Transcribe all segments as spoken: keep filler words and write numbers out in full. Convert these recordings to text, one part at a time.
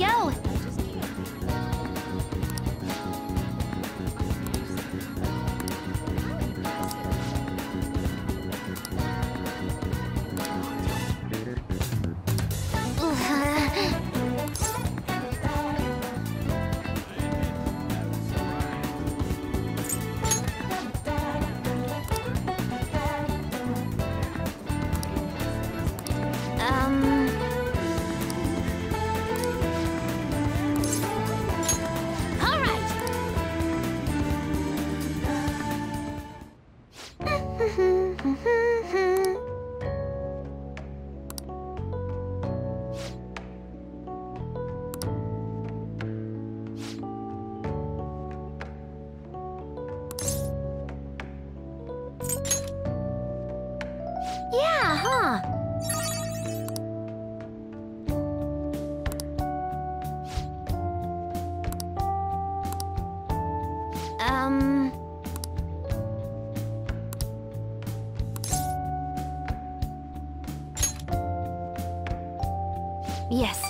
Yo! Yes.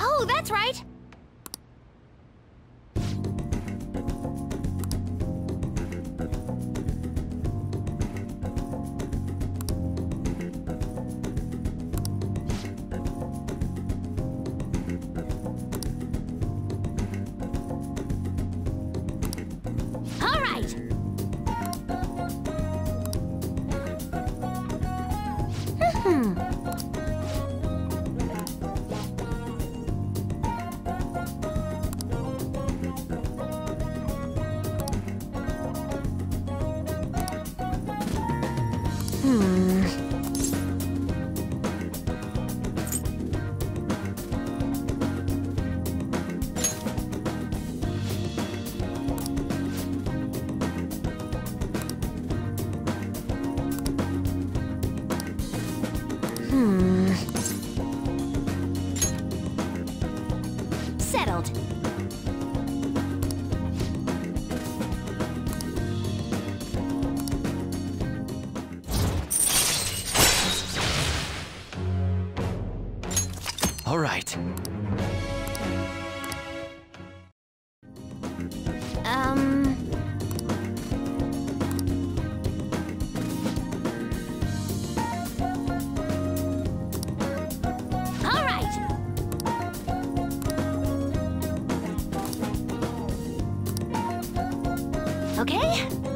Oh, that's right. All right. Um. All right. Okay.